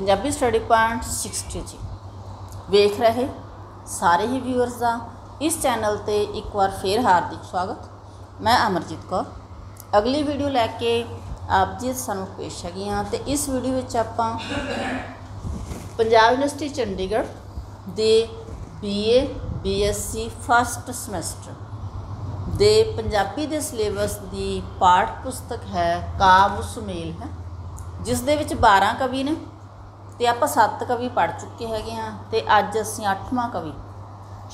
Punjabi study point 63 जी वेख रहे सारे ही व्यूअर्स का इस चैनल ते एक बार फिर हार्दिक स्वागत। मैं अमरजीत कौर अगली वीडियो लैके आप जी सानू पेश हैगी हां ते इस वीडियो विच आपां पंजाब यूनिवर्सिटी चंडीगढ़ दे बीए बीएससी फर्स्ट सेमेस्टर दे पंजाबी दे सिलेबस दी पाठ पुस्तक है काव सुमेल है, जिस दे विच 12 कवि ने ते आपां 7 कवि पढ़ चुके हैगे हां ते अज असीं 8वां कवि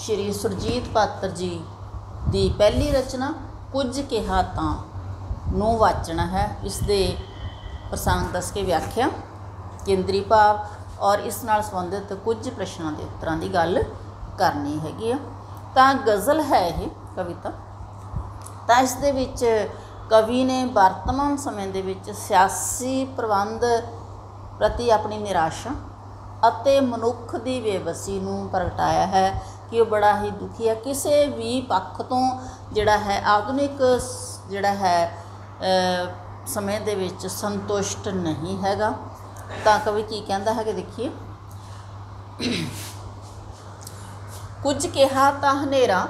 श्री सुरजीत पात्र जी दी पहली रचना कुछ कहा तां नूं वाचना है। इस दे प्रसंग दस के व्याख्या केंद्री भाव और इस नाल संबंधित कुछ प्रश्नों के उत्तरां की गल करनी हैगी है। तां गज़ल है यह कविता, तां इस दे विच कवि ने वर्तमान समय दे विच सियासी प्रबंध प्रति अपनी निराशा अते मनुख की बेबसी नूं प्रगटाया है कि वह बड़ा ही दुखी है। किसी भी पक्ष तो जिहड़ा है आधुनिक जिहड़ा है समय दे विच संतुष्ट नहीं हैगा। तां कवि की कहता है कि देखिए, कुछ कहा तां हनेरा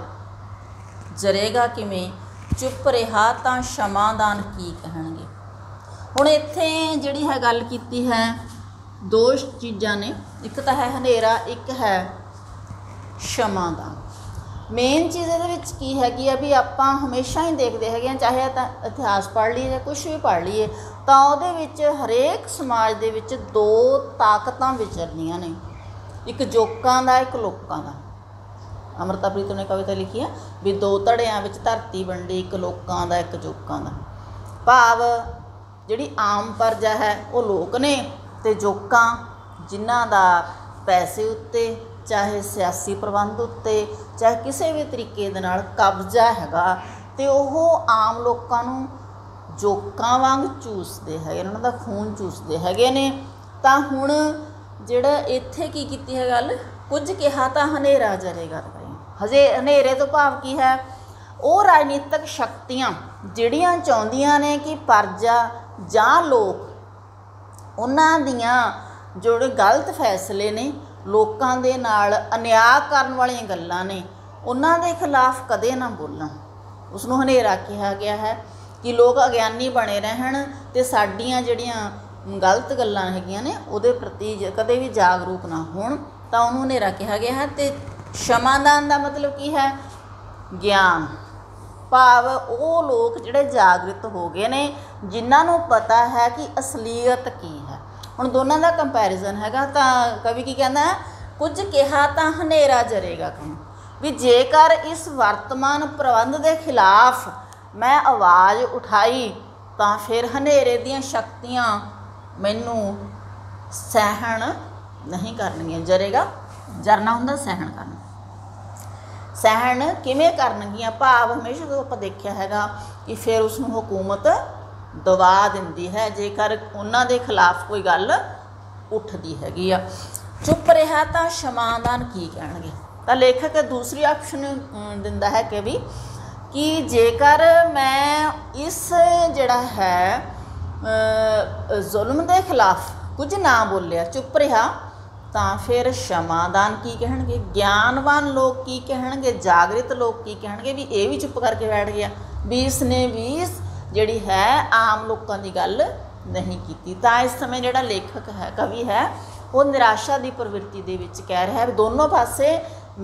जरेगा किवें, चुप रहा तां शमादान की कहणगे। हुण इत्थे जिहड़ी है गल कीती है दो चीज़ां ने, एक तां है हनेरा, एक है शमादान। मेन चीज़ इहदे विच की हैगी आ वी आपां हमेशा ही देखदे हैगे हां, चाहे तां इतिहास पढ़ लीए जां कुछ भी पढ़ लीए, तां उहदे विच हरेक समाज दे विच दो ताकतां विचरनियां ने, एक जोकां दा एक लोकां दा। अमृता प्रीतम ने कविता लिखी है भी दो धड़ियां विच धरती वंडी, एक लोकां दा एक जोकां दा। भाव जिहड़ी आम प्रजा है वह लोक ने ते जोकां जिन्हां दा पैसे उत्ते चाहे सियासी प्रबंध उत्ते चाहे किसी भी तरीके दे नाल कब्जा हैगा ते ओह आम लोकां नूं जोकां वांग चूसदे है, इन्हां दा खून चूसदे हैगे ने। तां हुण जिहड़ा इत्थे की कीती है गल, कुछ कहा तां हनेरा जरेगा। हजे हनेरे तो भाव की है, वो राजनीतिक शक्तियाँ जिहड़ियां चाहुंदियां ने कि प्रजा जां लोक उन्हां दियां जोड़े गलत फैसले ने, लोकां दे नाल अन्याय करन वालियां गल्लां ने, उन्हां दे खिलाफ कदे ना बोलण। उसनूं हनेरा कहा गया है कि लोक अग्यानी बने रहण ते साडीआं जिहड़ियां गलत गल्लां हैगीआं ने उहदे प्रति कदे भी जागरूक ना होण, तां उहनूं हनेरा कहा गया है। ते शमादान का मतलब की है ज्ञान, भाव वो लोग जिहड़े जागृत हो गए ने जिन्हों पता है कि असलीयत की है। हुण दोनों का कंपैरिजन हैगा। तां कवि की कहना है, कुछ कहा तां हनेरा जरेगा कौन, भी जेकर इस वर्तमान प्रबंध के खिलाफ मैं आवाज़ उठाई तां फिर हनेरे दियां शक्तियां मैनू सहन नहीं करनगियां। जरेगा जरना हुंदा सहन करना, सहन किवें करनगियां, भाव हमेशा तो आपां देखिया हैगा कि फिर उसनूं हुकूमत दबा दिंदी है जेकर उन्हां दे खिलाफ कोई गल उठदी हैगी आ। चुप रहा तां शमादान की कहणगे। तां लेखक दूसरी ऑप्शन दिंदा है कि भी कि जेकर मैं इस जिहड़ा है जुल्म दे खिलाफ कुछ ना बोलिया, चुप रहा, तां फिर शमादान की कहणगे। ज्ञानवान लोग की कहणगे, जागृत लोग की कहणगे भी ये भी चुप करके बैठ गया, भी इसने भी जिहड़ी है आम लोगों की गल नहीं की। तां इस समय जिहड़ा लेखक है कवि है वो निराशा की प्रवृत्ति दे विच कह रहा है, दोनों पासे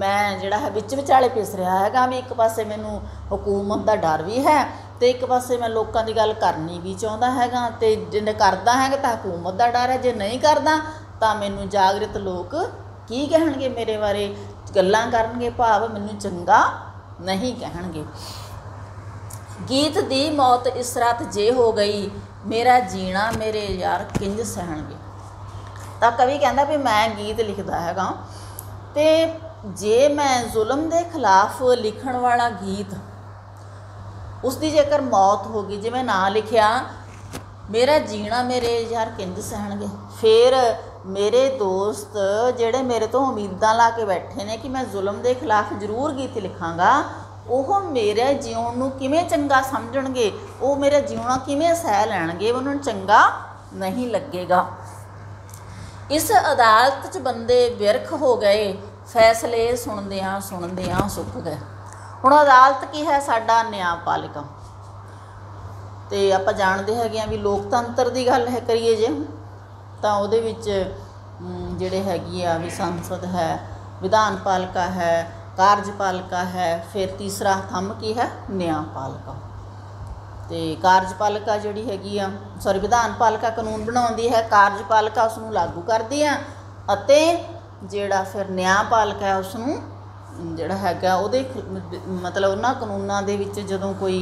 मैं जिहड़ा है विच विचाले पिस रहा हैगा, भी एक पासे मैनूं हुकूमत का डर भी है तो एक पासे मैं लोगों की गल करनी भी चाहता हैगा, तो जे करदा है तो हुकूमत का डर है, जे नहीं करदा तां मैनूं जागृत लोग की कहणगे, मेरे बारे गल्लां करनगे, भाव मैनूं चंगा नहीं कहणगे। गीत दी मौत इस रात जे हो गई, मेरा जीना मेरे यार किंज सहणगे। तां कवि कहंदा भी मैं गीत लिखदा हैगा ते जे मैं जुल्म दे खिलाफ लिखण वाला गीत उसकी जेकर मौत हो गई, जे मैं ना लिखिया, मेरा जीना मेरे यार किंज सहणगे। फिर मेरे दोस्त जेड़े मेरे तो उम्मीदां ला के बैठे ने कि मैं जुल्म दे खिलाफ जरूर गीत लिखांगा, ओह मेरे जीवन नूं किवें चंगा समझणगे, ओह मेरा जीवना किवें सह लैणगे, उन्हां नूं चंगा नहीं लगेगा। इस अदालत च बंदे बिरख हो गए, फैसले सुनदियां सुनदियां सुक गए। हुण अदालत की है, साडा न्यायपालिका। तो आप जानते हैं भी लोकतंत्र की गल है करिए जे तो वो जिहड़े हैगी आ भी संसद है, विधान पालिका है, कार्यपालिका है, फिर तीसरा थंम की है न्यायपालिका। तो कार्यपालिका जिहड़ी हैगी आ सॉरी विधान पालिका कानून बनाउंदी है, कार्यपालिका उसनूं लागू करदी आ, अते जिहड़ा फिर न्यायपालिका है उसनूं जिहड़ा हैगा उहदे मतलब उन्हां कानूनां दे विच जदों कोई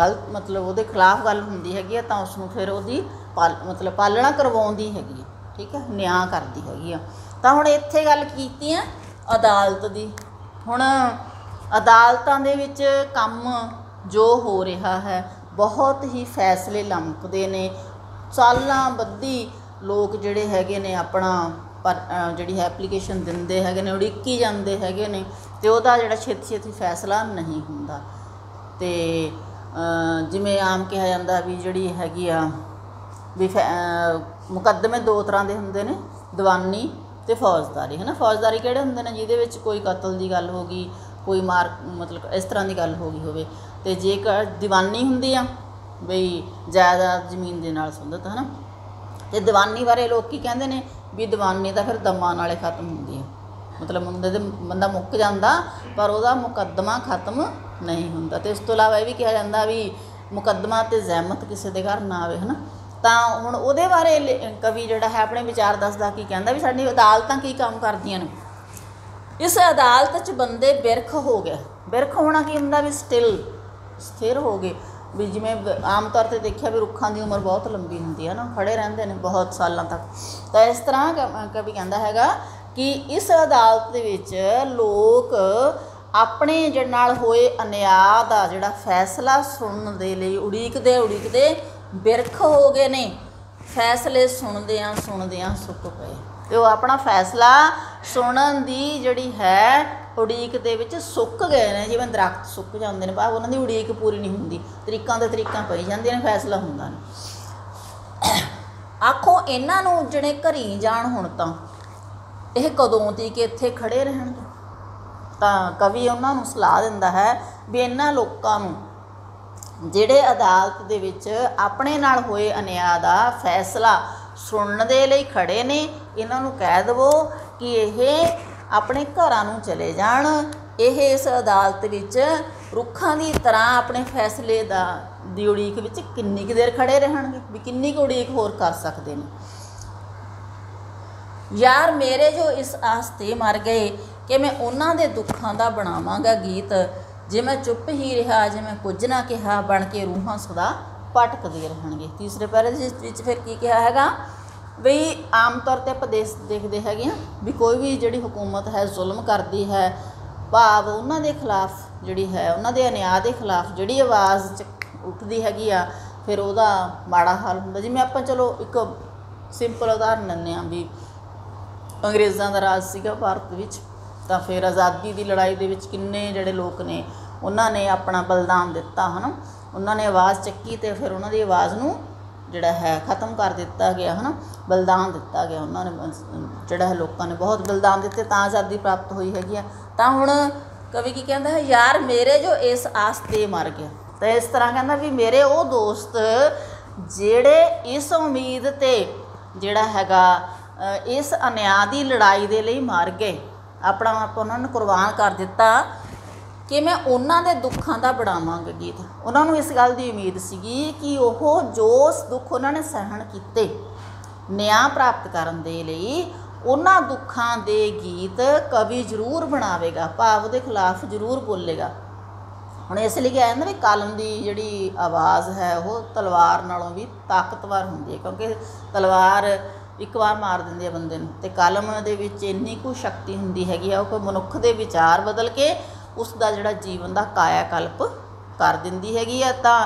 गलत मतलब उहदे खिलाफ गल हुंदी हैगी तां उसनूं फिर उहदी मतलब पालना करवाउंदी हैगी, ठीक है, न्याय करदी हैगी आ। तां हुण इत्थे गल कीती आ अदालत दी। हुण अदालतां दे विच कम जो हो रहा है, बहुत ही फैसले लंपदे ने, सालां बद्धी लोग जिहड़े हैगे ने अपना जिहड़ी एप्लीकेशन दिंदे हैगे ने, उड़ीकी जांदे हैगे ने, ते उहदा जिहड़ा छेती छेती फैसला नहीं हुंदा। ते जिवें आम कहा जांदा भी जिहड़ी हैगी आ भी मुकदमे दो तरह दे हुंदे ने, दीवानी ते फौजदारी, है ना। फौजदारी किहड़े हुंदे ने, जिहदे विच कोई कतल दी गल हो गई, कोई मार मतलब इस तरह की गल हो गई होवे। ते जेकर दीवानी हुंदी आ बई जायदाद जमीन दे नाल संबंधित, है ना। ते दीवानी बारे लोग की कहंदे ने भी दीवानी तां फिर दमा नाले खत्म हुंदी है, मतलब मुंडे दे बंदा मुक्क जांदा पर उहदा मुकदमा खत्म नहीं हुंदा। ते इस तों इलावा यह भी कहा जांदा भी मुकदमा ते जहमत किसी दे घर ना आवे, है ना। तां हुण उहदे बारे कवि जिहड़ा है अपने विचार दसदा की कहंदा भी साडी अदालतां की काम करदियां ने। इस अदालत च बंदे बिरख हो गए। बिरख होना की हुंदा भी स्टिल स्थिर हो गए, भी जिमें आम तौर पर देखिए भी रुखों की उम्र बहुत लंबी होंगी, है ना, खड़े रहते हैं बहुत सालों तक। तो इस तरह कभी कहता है कि इस अदालत विच लोग अपने जिहड़े नाल होए अन्याय दा जिहड़ा फैसला सुनन दे लई उड़ीकदे उड़ीकदे बिरख हो गए ने, फैसले सुनदियां सुनदियां सुक पए। ते अपना फैसला सुनन दी जिहड़ी है उड़ीक दे विच सुक गए ने, जिवें दरख्त सुक जांदे ने, भाव उन्हां दी उड़ीक पूरी नहीं हुंदी, तरीकां ते तरीकां पई जांदियां ने, फैसला हुंदा नहीं। आखो इन्हां नूं जिहड़े घरी जाण हुण तां इह कदों ती कि इत्थे खड़े रहणगे। तां कवि उन्हां नूं सलाह दिंदा है भी इन्हां लोकां नूं जिहड़े अदालत दे विच अपने नाल होए अन्याय दा फैसला सुनन दे लई खड़े ने, इन्हां नूं कह दवो कि इह अपने घरां नूं चले जाण। इह इस अदालत विच रुखां दी तरह अपने फैसले दा दी उड़ीक विच किन्नी कि देर खड़े रहणगे, भी किन्नी कि उड़ीक होर कर सकदे ने। यार मेरे जो इस आस्ते मर गए कि मैं उन्हां दे दुखां दा बनावांगा गीत, जे मैं चुप ही रहा जे मैं कुछ ना कहा, बन के रूहां सदा भटकदे रहणगे। तीसरे पैरे विच फिर की कहा हैगा बई आम तौर पर आप देखते हैं भी कोई भी जिहड़ी हुकूमत है जुल्म करती है, भाव उन्हां दे खिलाफ जिहड़ी है उन्हां दे अन्याय दे खिलाफ जिहड़ी आवाज़ उठदी हैगी आ, फिर उहदा माड़ा हाल हुंदा। जिवें आपां चलो एक सिंपल उदाहरण लैंदे आ भी अंग्रेज़ां दा राज सीगा भारत विच, तां फिर आज़ादी दी लड़ाई दे विच किन्ने जिहड़े लोक ने उन्हां ने अपना बलिदान दित्ता, है ना, उन्हां ने आवाज़ चक्की ते फिर उन्हां दी आवाज़ नूं जिहड़ा है खत्म कर दिता गया, है ना, बलिदान दिता गया, उन्होंने जिहड़ा है लोगों ने बहुत बलिदान दिते तां आज़ादी प्राप्त हुई हैगी आ। तां हुण कवि की कहता है यार मेरे जो इस आस्ते मर गया। तो इस तरह कहता भी मेरे वो दोस्त जेड़े इस उम्मीद ते जिहड़ा हैगा इस अन्याय दी लड़ाई दे लई मर गए, अपना आप उन्होंने कुर्बान कर दिता कि मैं उन्हां दे दुखां दा बनावांगा गीत। उन्हां नूं इस गल दी उम्मीद सीगी कि ओह जो दुख उन्हां ने सहन कीते न्याय प्राप्त करन दे लई, उन्हां दुखां दे गीत कवि जरूर बनावेगा, भाव दे खिलाफ जरूर बोलेगा। हुण इस लई कहा जांदा वी कलम दी जिहड़ी आवाज़ है वह तलवार नालों भी ताकतवर हुंदी है, क्योंकि तलवार एक बार मार दिंदी है बंदे नूं, ते कलम दे विच इन्नी कुछ शक्ति हुंदी हैगी आ कि मनुख दे विचार बदल के उसका जिहड़ा जीवन का कायाकल्प कर दिंदी हैगी आ। तां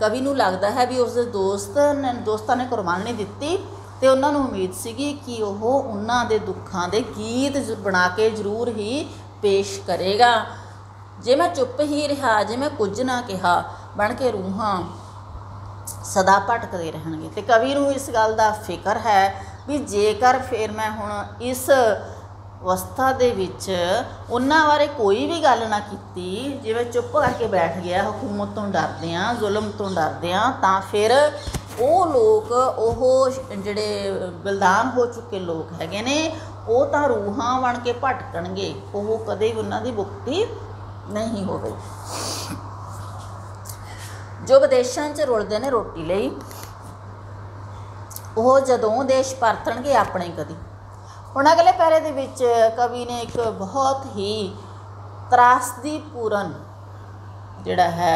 कवि नूं लगदा है भी उसके दोस्तां ने कुर्बानी दित्ती ते उन्हां नूं उम्मीद सीगी कि ओह उन्हां दे दुखां दे गीत बना के जरूर ही पेश करेगा। जे मैं चुप ही रहा जे मैं कुछ ना कहा, बन के रूहां सदा भटकदे रहणगे। ते कवि नूं इस गल दा फिकर है भी जेकर फिर मैं हुण इस अवस्था दे विच उन्हां बारे कोई भी गल ना कीती, जे मैं चुप करके बैठ गया हुकूमत तो डरदे आ, जुल्म तो डरदे आ, तां फिर ਉਹ ਲੋਕ ਉਹ ਜਿਹੜੇ ਬਲਦਾਨ ਹੋ ਚੁੱਕੇ ਲੋਕ ਹੈਗੇ ਨੇ ਉਹ ਤਾਂ ਰੂਹਾਂ ਬਣ ਕੇ ਭਟਕਣਗੇ, ਉਹ ਕਦੇ ਵੀ ਉਹਨਾਂ ਦੀ ਮੁਕਤੀ ਨਹੀਂ ਹੋਵੇਗੀ। ਜੋ ਵਿਦੇਸ਼ਾਂ 'ਚ ਰੁਲਦੇ ਨੇ ਰੋਟੀ ਲਈ, ਉਹ ਜਦੋਂ ਦੇਸ਼ ਪਰਤਣਗੇ ਆਪਣੇ ਕਦੀ। ਹੁਣ ਅਗਲੇ ਪੈਰੇ ਦੇ ਵਿੱਚ ਕਵੀ ਨੇ ਇੱਕ ਬਹੁਤ ਹੀ ਤਰਾਸਦੀਪੂਰਨ ਜਿਹੜਾ ਹੈ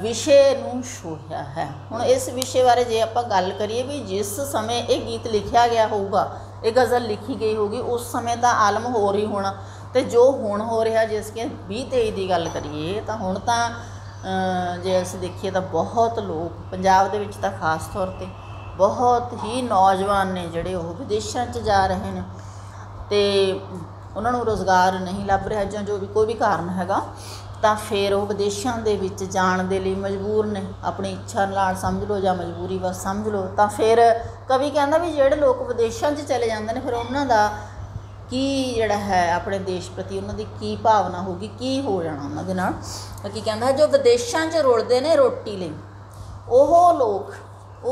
विषय नूं छूया है। हुण इस विषय बारे जे आपां गल करिए भी जिस समय ये गीत लिखिया गया होगा, ये गज़ल लिखी गई होगी, उस समय तो आलम हो रही होना, तो जो हुण हो रहा जिस के 2023 की गल करिए तो हुण तां जे असी देखिए तो बहुत लोग पंजाब दे विच तां खास तौर पर बहुत ही नौजवान ने जिहड़े ओह विदेशां च जा रहे हैं, तो उन्हां नूं रोज़गार नहीं लभ रहा जां जो भी कोई भी कारण हैगा, तो फिर वह विदेशों के विच जाण दे लई मजबूर ने, अपनी इच्छा नाल समझ लो या मजबूरी बस समझ लो। तो फिर कवि कहता भी जोड़े लोग विदेशों चले जाते हैं फिर उन्हों का की जोड़ा है अपने देश प्रति उन्होंने की भावना होगी, की हो जाना उन्होंने नाल। की कहता जो विदेशों च रुलते हैं रोटी लई, ओह लोग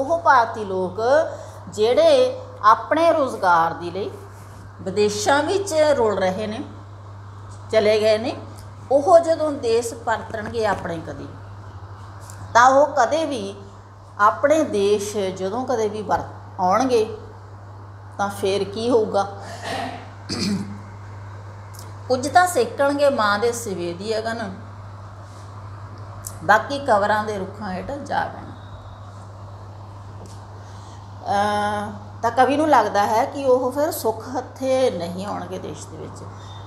ओह भारती लोग जोड़े अपने रोज़गार के लिए विदेशों विच रुल रहे हैं, चले गए हैं, ਉਹ ਜਦੋਂ ਦੇਸ਼ ਪਰਤਣਗੇ ਆਪਣੇ ਕਦੀ ਤਾਂ ਉਹ ਕਦੇ ਵੀ ਆਪਣੇ ਦੇਸ਼ ਜਦੋਂ ਕਦੇ ਵੀ ਵਰਤ ਆਉਣਗੇ ਤਾਂ ਫਿਰ ਕੀ ਹੋਊਗਾ। ਕੁਝ ਤਾਂ ਸੇਕਣਗੇ ਮਾਂ ਦੇ ਸਿਵੇ ਦੀ ਅਗਨ, ਬਾਕੀ ਕਵਰਾਂ ਦੇ ਰੁੱਖਾਂ ਹੇਠ ਜਾ ਪੈਣ। ਤਾਂ ਕਵੀ ਨੂੰ ਲੱਗਦਾ ਹੈ ਕਿ ਉਹ ਫਿਰ ਸੁੱਖ ਹੱਥੇ ਨਹੀਂ ਆਉਣਗੇ ਦੇਸ਼ ਦੇ ਵਿੱਚ।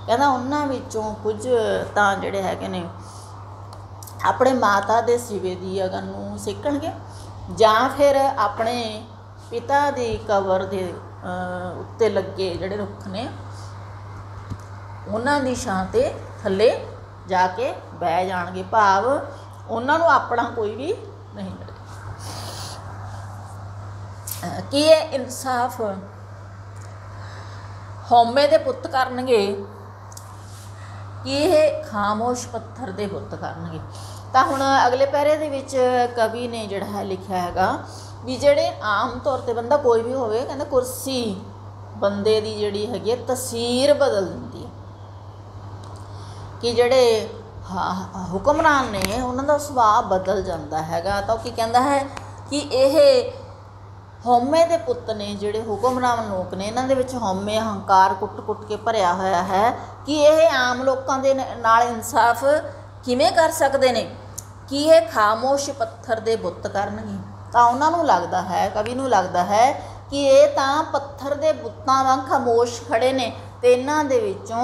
कहना उन्हां विचों कुछ तां जिहड़े हैगे ने अपने माता दे सिवे दी अगन नूं सेकणगे जां फिर अपने पिता दी कबर दे उत्ते लगे जिहड़े रुख ने उन्हां दी छां ते थल्ले जाके बह जाणगे, भाव उन्हां नूं अपना कोई भी नहीं मिलेगा। कि इह इंसाफ हौमे दे पुत्त करनगे कि यह खामोश पत्थर के बुत करनगे। तां हुण अगले पैरे दे विच कवि ने जिहड़ा है लिखिया हैगा भी जिहड़े आम तौर पर बंदा कोई भी होवे कहंदा कुर्सी बंदे दी जिहड़ी हैगी तस्वीर बदल दिंदी है, कि जिहड़े हुक्मरान ने उन्हां दा सुभाव बदल जांदा हैगा। तां कि कहंदा है कि यह हौमे दे पुत्त ने जिहड़े हुक्मरान लोग ने इन्हां दे विच हौमे हंकार कुट कुट के भरिया होया है कि यह आम लोगों के नाल इंसाफ किवें कर सकते हैं, कि यह खामोश पत्थर दे बुत करनगे। तां उन्हां नूं लगदा है, कवि नूं लगदा है कि ये तां पत्थर दे बुत्तां वांग खामोश खड़े ने, ते इन्हां दे विचों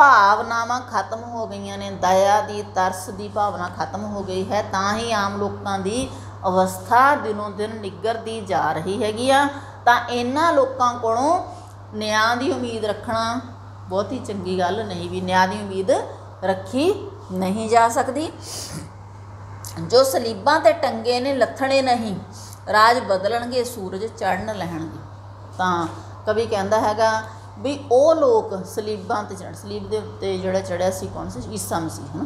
भावनावां खत्म हो गई ने, दया दी तरस दी भावना खत्म हो गई है, तां ही आम लोगों की अवस्था दिनों दिन निगरती जा रही हैगी। इन्हां लोकां कोलों न्याय की उम्मीद रखना बहुत ही चंगी गल नहीं, भी न्याय की उम्मीद रखी नहीं जा सकती। जो सलीबां ते टंगे ने लथणे नहीं, राज बदलणगे सूरज चढ़न लहणगे। तां कवि कहंदा हैगा भी ਉਹ ਲੋਕ ਸਲੀਬਾਂ ਤੇ ਚੜ੍ਹ ਸਲੀਬ ਦੇ ਉੱਤੇ ਜਿਹੜਾ ਚੜ੍ਹਿਆ ਸੀ ਕੌਣ ਸੀ? ਈਸਾ ਮਸੀਹ ਹੈ ਨਾ।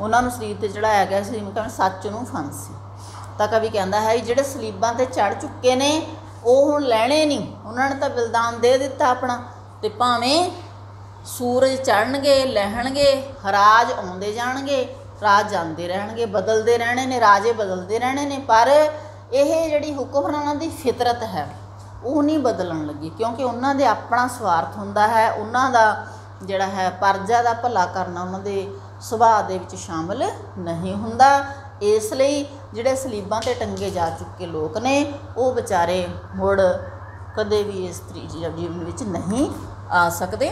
ਉਹਨਾਂ ਨੂੰ ਸਲੀਬ ਤੇ ਚੜਾਇਆ ਗਿਆ ਸੀ ਮਤਲਬ ਸੱਚ ਨੂੰ ਫਾਂਸੀ। ਤਾਂ ਕਵੀ ਕਹਿੰਦਾ ਹੈ ਜਿਹੜੇ ਸਲੀਬਾਂ ਤੇ ਚੜ ਚੁੱਕੇ ਨੇ ਉਹ ਹੁਣ ਲੈਣੇ ਨਹੀਂ, ਉਹਨਾਂ ਨੇ ਤਾਂ ਬਲਿਦਾਨ ਦੇ ਦਿੱਤਾ ਆਪਣਾ, ਤੇ ਭਾਵੇਂ ਸੂਰਜ ਚੜਨਗੇ ਲਹਿਣਗੇ, ਰਾਜ ਆਉਂਦੇ ਜਾਣਗੇ, ਰਾਜ ਜਾਂਦੇ ਰਹਿਣਗੇ, ਬਦਲਦੇ ਰਹਿਣੇ ਨੇ, ਰਾਜੇ ਬਦਲਦੇ ਰਹਿਣੇ ਨੇ, ਪਰ ਇਹ ਜਿਹੜੀ ਹੁਕਮਰਾਨਾਂ ਦੀ ਫਿਤਰਤ ਹੈ ਉਹ ਨਹੀਂ ਬਦਲਣ ਲੱਗੀ, ਕਿਉਂਕਿ ਉਹਨਾਂ ਦੇ ਆਪਣਾ ਸਵਾਰਥ ਹੁੰਦਾ ਹੈ, ਉਹਨਾਂ ਦਾ ਜਿਹੜਾ ਹੈ ਪਰਜਾ ਦਾ ਭਲਾ ਕਰਨਾ ਉਹਨਾਂ ਦੇ ਸੁਭਾਅ ਦੇ ਵਿੱਚ ਸ਼ਾਮਲ ਨਹੀਂ ਹੁੰਦਾ। इसलिए जिहड़े सलीबां ते टंगे जा चुके लोग ने वो बेचारे मुड़ कदे भी इस जीवन विच नहीं आ सकते।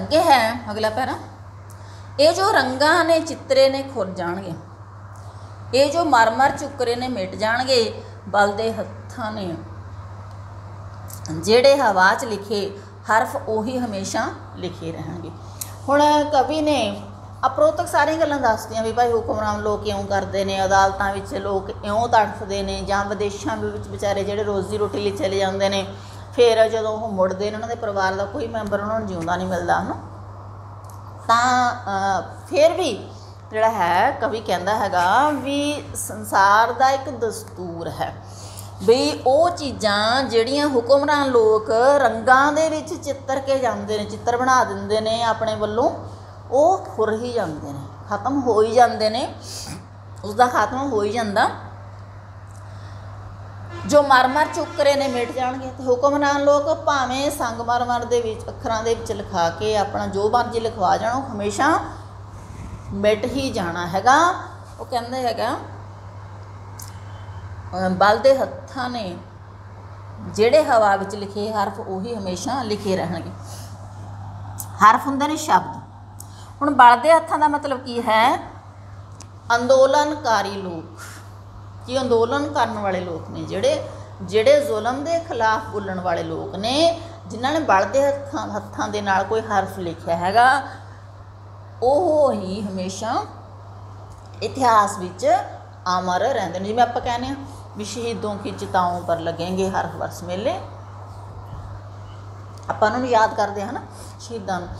अगे है अगला पैरा, ये जो रंगा ने चित्रे ने खुर जाणगे, ये जो मरमर चुकरे ने मिट जाणगे, बलदे हत्थां ने जिहड़े हवा च लिखे हरफ उही हमेशा लिखे रहणगे। हुण कवि ने अप्रोतक सारिया गल्लां दसदियां भी भाई हुक्मरान लोग क्यों करते हैं, अदालतों में लोग क्यों तड़फते हैं, जां विदेशों में बेचारे जिहड़े रोजी रोटी लई चले जाते हैं, फिर जदों ओह मुड़दे ने उन्हां दे परिवार का कोई मैंबर उन्हां नूं जिउंदा नहीं मिलदा है ना। तां फिर भी जिहड़ा है कवि कहता हैगा भी संसार का एक दस्तूर है ਬਈ ਉਹ ਚੀਜ਼ਾਂ ਜਿਹੜੀਆਂ ਹੁਕਮਰਾਨ ਲੋਕ ਰੰਗਾਂ ਦੇ ਵਿੱਚ ਚਿੱਤਰ ਕੇ ਜਾਂਦੇ ਨੇ, ਚਿੱਤਰ ਬਣਾ ਦਿੰਦੇ ਨੇ ਆਪਣੇ ਵੱਲੋਂ, ਉਹ ਖੁਰ ਹੀ ਜਾਂਦੇ ਨੇ, ਖਤਮ ਹੋ ਹੀ ਜਾਂਦੇ ਨੇ, ਉਸਦਾ ਖਾਤਮਾ ਹੋ ਹੀ ਜਾਂਦਾ। ਜੋ ਮਰ ਚੁੱਕ ਰਹੇ ਨੇ ਮਿਟ ਜਾਣਗੇ। ਤੇ ਹੁਕਮਰਾਨ ਲੋਕ ਭਾਵੇਂ ਸੰਗਮਰਮਰ ਦੇ ਵਿੱਚ ਅੱਖਰਾਂ ਦੇ ਵਿੱਚ ਲਿਖਾ ਕੇ ਆਪਣਾ ਜੋ ਮਰਜ਼ੀ ਲਿਖਵਾ ਜਾਣ, ਉਹ ਹਮੇਸ਼ਾ ਮਿਟ ਹੀ ਜਾਣਾ ਹੈਗਾ। ਉਹ ਕਹਿੰਦੇ ਹੈਗਾ बलदे हत्थां ने जिहड़े हवा विच लिखे हरफ उही हमेशा लिखे रहणगे। हरफ हुंदे ने शब्द। हुण बलदे हत्थां दा मतलब की है? अंदोलनकारी लोग, कि अंदोलन करन वाले लोग ने जिहड़े जिहड़े जुल्म दे खिलाफ बोलण वाले लोग ने, जिन्हां ने बलदे हत्थां दे नाल कोई हरफ लिखिया हैगा, ओह ही हमेशा इतिहास विच अमर रहंदे ने। जिवें आपां कहने भी शहीदों की चिताओं पर लगेंगे हर वर्ष मेले, आपां उन्हां नूं याद करदे हैं ना शहीदां नूं,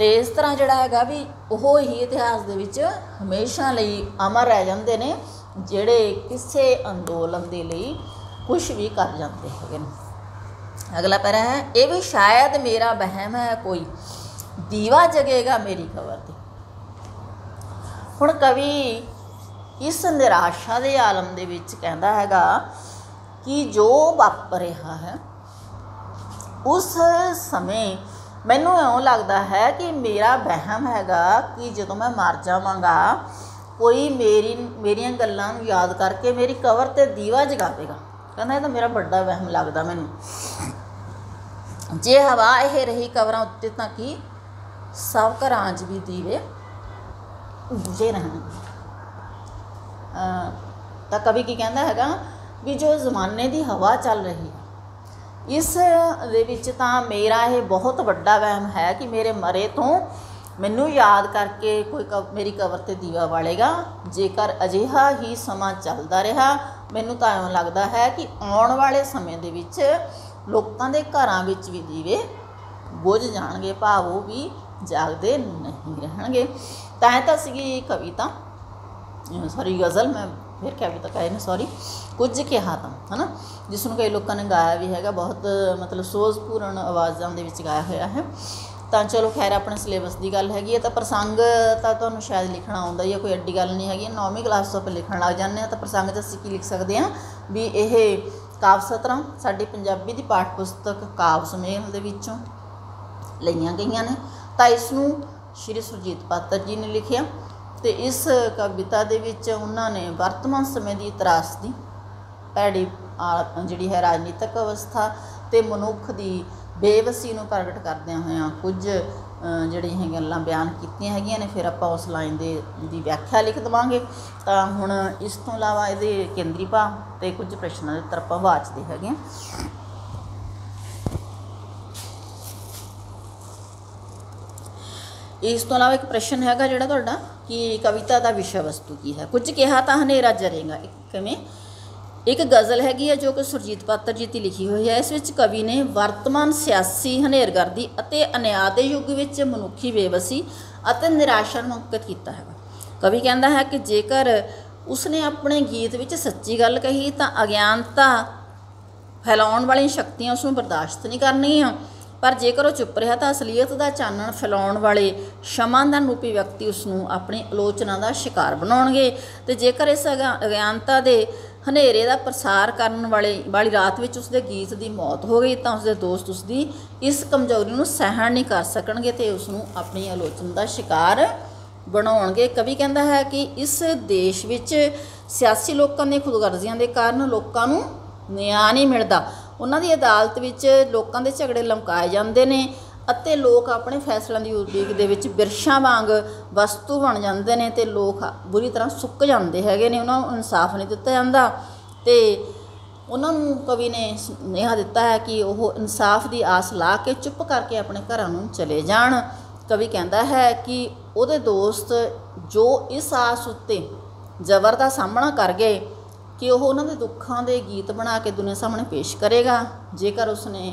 ते इस तरह जिहड़ा हैगा भी ओह ही इतिहास दे विच हमेशा लई अमर रह जांदे ने, जिहड़े किसी अंदोलन दे लई कुछ भी कर जांदे हैगे ने। अगला पैरा है, यह भी शायद मेरा वहम है कोई दीवा जगेगा मेरी कबर ते। हुण कवि इस निराशा के आलम दे विच कहता हैगा कि जो वापर रहा है उस समय मैनूं इउं लगता है कि मेरा वहम हैगा कि जदों मैं मर जावांगा कोई मेरियां गल्लां नूं याद करके मेरी कबर ते दीवा जगावेगा। कहंदा इह तां मेरा बड़ा वहम लगदा मैनूं। जे हवा इह रही कबरां उत्ते तां कि सब घरां 'च भी दीवे बुझे रहणगे। तो कभी की कहता हैगा भी जो जमाने की हवा चल रही है इस दे विच तां मेरा यह बहुत बड़ा वहम है कि मेरे मरे तो मैनू याद करके कोई मेरी कबर ते दीवा बालेगा। जेकर अजिहा ही समा चलता रहा मैनू तां इउं लगता है कि आने वाले समय दे विच लोकां दे घरां विच भी दीवे बुझ जाणगे, भाव भी जागदे नहीं रहणगे। तां तां सीगी कविता, सॉरी गज़ल, मैं फिर कविता कह सॉरी, कुछ कहा था है ना, जिसनों कई लोगों ने गाया भी है, बहुत मतलब सोझपूर्ण आवाज़ों के गाया होया है। तो चलो खैर अपने सिलेबस की गल हैगी, तो प्रसंग तो शायद लिखना आता ही है, कोई एड्डी गल नहीं हैगी। 9वीं क्लास तो आप लिखण लग जाने, तो प्रसंग असीं की लिख सकते हैं भी यह काव 17 साडी पंजाबी दी पाठ पुस्तक काव सुमेल दे विचों लईआं गईआं ने। तो इसनूं श्री सुरजीत पातर जी ने लिखिया, तो इस कविता दे विच उन्होंने वर्तमान समय की त्रासदी, भैड़ी जिहड़ी है राजनीतिक अवस्था ते मनुख की बेवसी नूं प्रगट करदे होए कुछ जिहड़ियां गल्लां बयान कीतियां हैगियां ने। फिर आपां उस लाइन दी व्याख्या लिख देवांगे। तो हुण इस तों इलावा इहदे केंद्री भाव ते कुछ प्रश्नां दे उत्तर आपां वाचदे हैगे। इस तों इलावा एक प्रश्न हैगा जिहड़ा तुहाडा कि कविता का विषय वस्तु की है। कुछ कहा तां हनेरा जरेगा, एक गज़ल हैगी है जो कि सुरजीत पात्र जी की लिखी हुई है। इस कवि ने वर्तमान सियासी हनेरगर्दी अते अन्याय दे युग विच मनुखी बेबसी अते निराशा नूं मुक्त कीता है। कवि कहता है कि जेकर उसने अपने गीत विच सच्ची गल कही तो अग्यानता फैलाउण वाली शक्तियां उसनूं बर्दाश्त नहीं करनगीआं, पर जेकर वह चुप रहा तो असलीयत का चानण फैलाउण वाले क्षमादान रूपी व्यक्ति उसनूं अपनी आलोचना का शिकार बनाउणगे। ते जेकर इस अग्यानता दे हनेरे का प्रसार करन वाली रात में उसके गीत की मौत हो गई तो उसके दोस्त उसकी इस कमजोरी नूं सहन नहीं कर सकणगे ते उसनूं अपनी आलोचना का शिकार बनाउणगे। कवि कहता है कि इस देश विच सियासी लोकां दी खुदगर्जियां दे कारण लोकां नूं न्याय नहीं मिलदा, उन्हां दी अदालत विच लोकां दे झगड़े लमकाए जांदे ने अते लोक अपने फैसलों की उड़ीक दे विच बिरशां वांग वस्तु बन जांदे ने ते लोक बुरी तरह सुक जांदे हैगे ने, उन्हां नूं इंसाफ नहीं दित्ता जांदा। ते उन्हां नूं कवि ने सुनेहा दित्ता है कि ओह इंसाफ की आस ला के चुप करके अपने घरां नूं चले जाण कवि कहता है कि वो दोस्त जो इस आस उत्ते जबर का सामना कर गए कि वह उन्होंने दुखों के गीत बना के दुनिया सामने पेश करेगा, जेकर उसने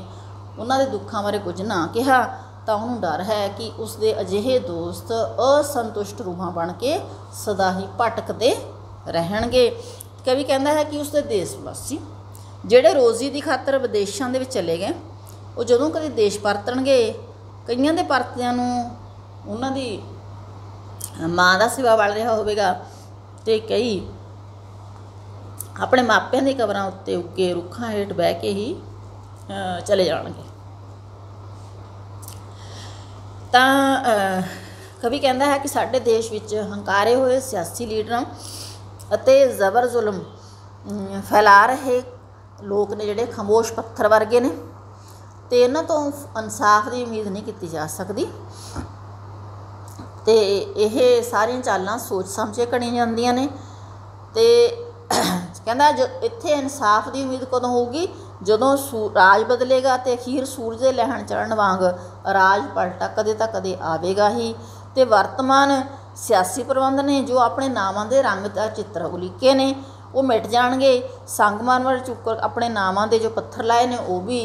उन्होंने दुखों बारे कुछ ना कहा तो उन्होंने डर है कि उसके अजिहे दोस्त असंतुष्ट रूहां बन के सदा ही भटकते रहणगे। कवि कहता है कि उसके देशवासी जोड़े रोजी की खातर विदेशों के चले गए, वो जदों कभी देश परतणगे, कईयां दे परतियां नूं उन्हां दी माँ का सेवा वल रहा होगा, तो कई अपने मापियां दी कबरां उत्ते उगे रुखां हेठ बह के ही चले जाणगे। तां कवि कहता है कि साडे देश विच हंकारे होए सियासी लीडरां अते जबर जुल्म फैला रहे लोग ने जिहड़े खामोश पत्थर वर्गे ने, तो इन्हां तों इंसाफ की उम्मीद नहीं की जा सकती। तो यह सारियां चालां सोच समझे कणी जांदियां ने। तो कहंदा जो इत्थे इंसाफ की उम्मीद कदों होगी, जदों राज बदलेगा तो अखीर सूरज दे लहण चढ़न वांग राज पलटा कदे तां कदे आवेगा ही। तो वर्तमान सियासी प्रबंध ने जो अपने नावां दे रंग दा चित्र उलीके ने वो मिट जाणगे, संगमरमर चुक अपने नावां दे जो पत्थर लाए ने वो भी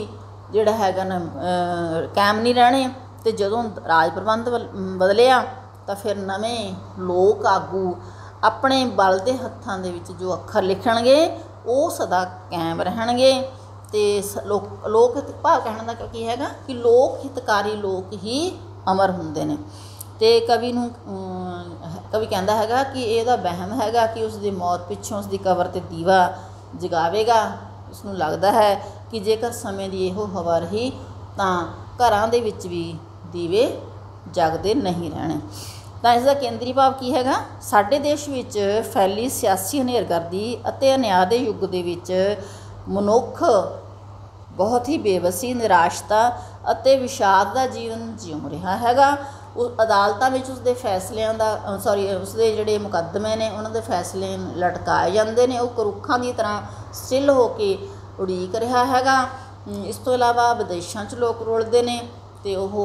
जिहड़ा हैगा ना कायम नहीं रहने। तो जदों राज प्रबंध बदलिया तो फिर नवें लोक आगू अपने बल के हत्थों के विच जो अखर लिखणगे वो सदा कायम रहणगे। तो लोक हित भाव कहने का की है कि लोक हितकारी लोग ही अमर होंदे ने। तो कवि कहता है कि यह वहम है कि उसकी मौत पिछों उसकी कबर ते दीवा जगावेगा। उसनू लगता है कि जेकर समय की यो हवा रही तो घरां दे विच भी दीवे जगते नहीं रहने। तो इसका केंद्री भाव की है, साडे देश विच फैली सियासी हनेरगर्दी अते अन्याय दे युग दे विच मनुख बहुत ही बेबसी निराशता अते विषाद का जीवन जिउं रहा हैगा। उस अदालतों में उसके फैसलों का उसके जोड़े मुकदमे ने उन्होंने फैसले लटकाए जाते हैं, वो करुखा की तरह स्टिल होके उड़ीक रहा हैगा। इस तो इलावा विदेशों लोग रुलते हैं, तो वह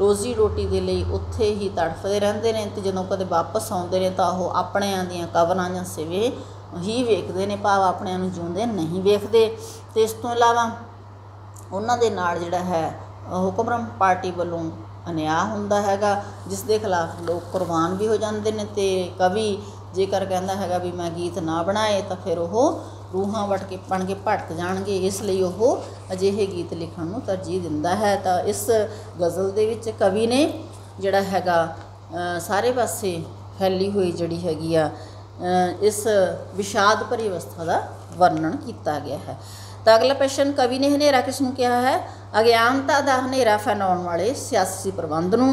रोजी रोटी के लिए उत्थे ही तड़फते रहते हैं। तो जदों कदे वापस आते हैं तो वह अपने दियां कबरां जां सिवे ही वेखते हैं, भाव अपने जिउंदे नहीं वेखते। तो इस तो इलावा उन्हां दे नाल जिहड़ा है हुकमरान पार्टी वल्लों अन्याय हुंदा हैगा, जिस दे खिलाफ लोग कुर्बान भी हो जाते हैं। तो कवि जेकर कहता है भी मैं गीत ना बनाए तो फिर वो रूहां वट के बन के भटक जाएंगे, इसलिए वह अजिहे गीत लिखण नूं तरजीह दिंदा है। तो इस गज़ल दे विच कवि ने जिहड़ा हैगा सारे पासे फैली हुई जिहड़ी हैगी आ इस विषाद भरी अवस्था का वर्णन किया गया है। तो अगला प्रश्न, कवि ने हनेरा किसनूं कहा है? अगिआनता दा हनेरा फैलाउण वाले सियासी प्रबंध नूं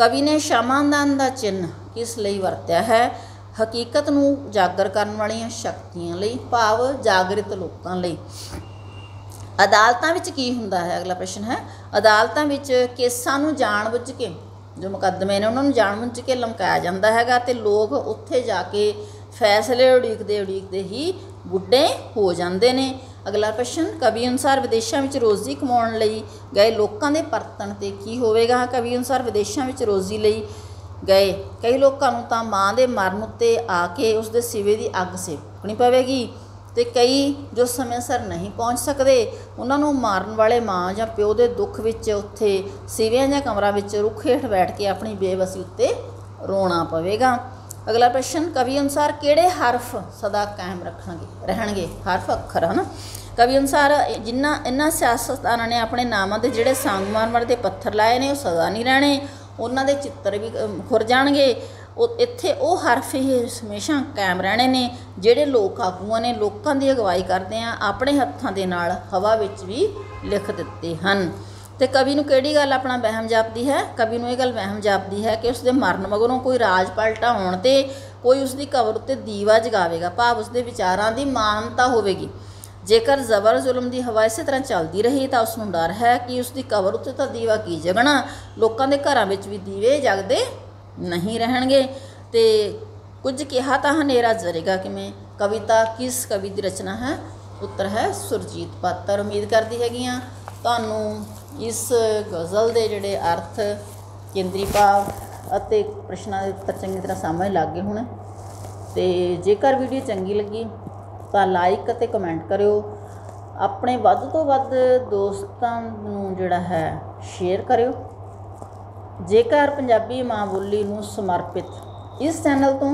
कवि ने शमादान दा चिन्ह किस लई वरत्या है? हकीकत नूं उजागर करन वालियां शक्तियां लई, भाव जागृत लोकां लई। अदालतां विच की हुंदा है? अगला प्रश्न है, अदालतां विच केसां नूं जाणबुझ के जो मुकदमे ने उन्हां नूं जाणबुझ के लमकाया जांदा हैगा, ते लोग उत्थे जाके फैसले उड़ीकदे ही बुढ़े हो जांदे ने। अगला प्रश्न, कवि अनुसार विदेशों में रोजी कमाउण लई गए लोगों के परतण ते की होवेगा? कवि अनुसार विदेशों में रोजी लई गए कई लोगों नूं तां माँ के मरण उत्ते आके उसके सिवे की अग सेकनी पवेगी। तो कई जो समय सिर नहीं पहुँच सकते उन्होंने मारन वाले माँ या प्यो के दुख विच उत्थे सिवियां या कमरां विच रुख हेठ बैठ के अपनी बेबसी उत्ते रोना पवेगा। अगला प्रश्न, कवि अनुसार किहड़े हरफ सदा कायम रहणगे? हरफ अखर है ना। कवि अनुसार इन्हां सियासतदानां ने अपने नावां दे जिहड़े संगमरमर दे पत्थर लाए ने वो सदा नहीं रहणे, उन्हां दे चित्र भी खुर जाणगे। इत्थे वह हरफ ही हमेशा कायम रहणे ने जिहड़े लोक आगूआं ने लोकां दी अगवाई करदे आ अपने हत्थां दे नाल हवा विच भी लिख दित्ते हन। तो कवि नूं किहड़ी गल अपना वहम जापदी है? कवि नूं इह गल वहम जापदी है कि उसके मरण मगरों कोई राज पलटा होण ते कोई उसकी कबर उत्ते दीवा जगावेगा, भाव उसके विचारां दी मानता होवेगी। जेकर जबर जुल्म की हवा इस तरह चलती रही तो उसनूं डर है कि उसकी कबर उत्ते तां दीवा की जगना, लोगों के घरों में भी दीवे जगते नहीं रहणगे। तो कुछ कहा तां हनेरा जरेगा किवें कविता किस कवि की रचना है? उत्तर है सुरजीत पातर। उम्मीद करती हैगी आ ਤੁਹਾਨੂੰ इस गज़ल के जोड़े अर्थ केंद्री भाव ਅਤੇ प्रश्नों के उत्तर चंगी तरह समझ लग गए होने। तो जेकर वीडियो चंगी लगी तो लाइक और कमेंट करो, अपने ਵੱਧ ਤੋਂ ਵੱਧ ਦੋਸਤਾਂ ਨੂੰ ਜਿਹੜਾ है शेयर करो। जेकर पंजाबी माँ बोली ਨੂੰ समर्पित इस चैनल तो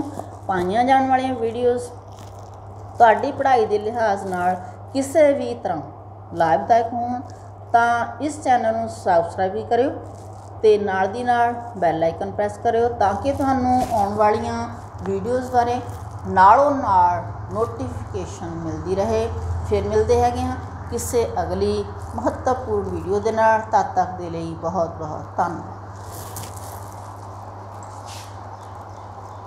पाइया जाने वाली वीडियोज़ ਤੁਹਾਡੀ पढ़ाई के लिहाज ਨਾਲ किसी भी तरह लाभदायक ਹੋਣ ਤਾਂ इस चैनल ਨੂੰ सबसक्राइब भी करो ਤੇ ਨਾਲ ਦੀ ਨਾਲ ਬੈਲ ਆਈਕਨ ਪ੍ਰੈਸ ਕਰਿਓ ਤਾਂ ਕਿ ਤੁਹਾਨੂੰ ਆਉਣ ਵਾਲੀਆਂ ਵੀਡੀਓਜ਼ ਬਾਰੇ ਨਾਲੋਂ ਨਾਲ ਨੋਟੀਫਿਕੇਸ਼ਨ ਮਿਲਦੀ ਰਹੇ। ਫਿਰ ਮਿਲਦੇ ਹੈਗੇ ਹਾਂ ਕਿਸੇ ਅਗਲੀ ਮਹੱਤਵਪੂਰਨ ਵੀਡੀਓ ਦੇ ਨਾਲ। ਤਦ ਤੱਕ ਦੇ ਲਈ ਬਹੁਤ ਬਹੁਤ ਧੰਨਵਾਦ।